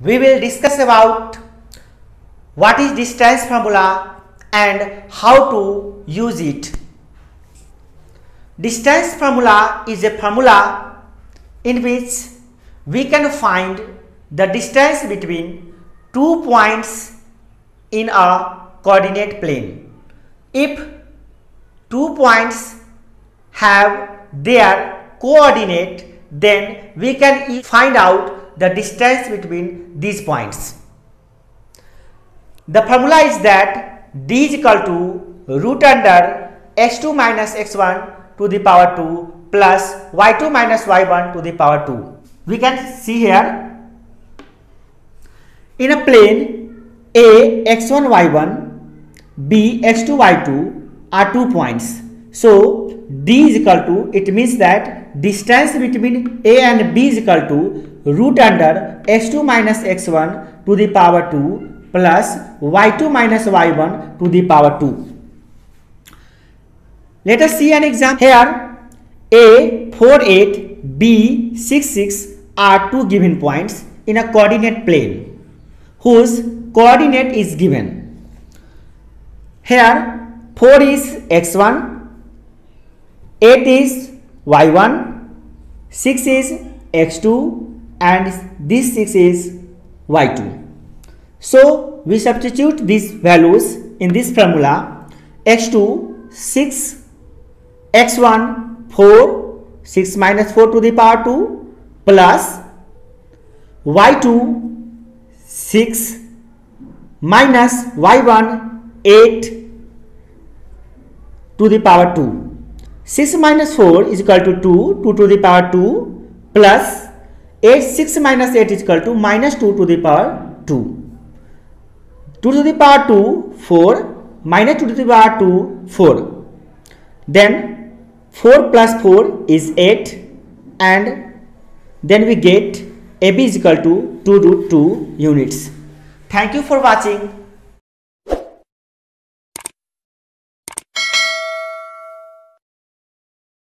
we will discuss about what is distance formula and how to use it. Distance formula is a formula in which we can find the distance between two points in a coordinate plane if two points have their coordinate, then we can find out the distance between these points. The formula is that d is equal to root under x2 minus x1 to the power 2 plus y2 minus y1 to the power 2. We can see here in a plane A x1 y1, B x2 y2 are 2 points. So d is equal to, it means that distance between A and B is equal to root under x2 minus x1 to the power 2 plus y2 minus y1 to the power 2. Let us see an example. Here A 4, 8, B 6, 6 are 2 given points in a coordinate plane whose coordinate is given. Here 4 is x1, 8 is y1, 6 is x2 and this 6 is y2. So, we substitute these values in this formula. x2 6, x1 4, 6 minus 4 to the power 2 plus y2 6 minus y1 8 to the power 2. 6 minus 4 is equal to 2, 2 to the power 2 plus 8, 6 minus 8 is equal to minus 2 to the power 2. 2 to the power 2 4 minus 2 to the power 2 4, then 4 plus 4 is 8 and then we get AB is equal to 2 root 2 units. Thank you for watching.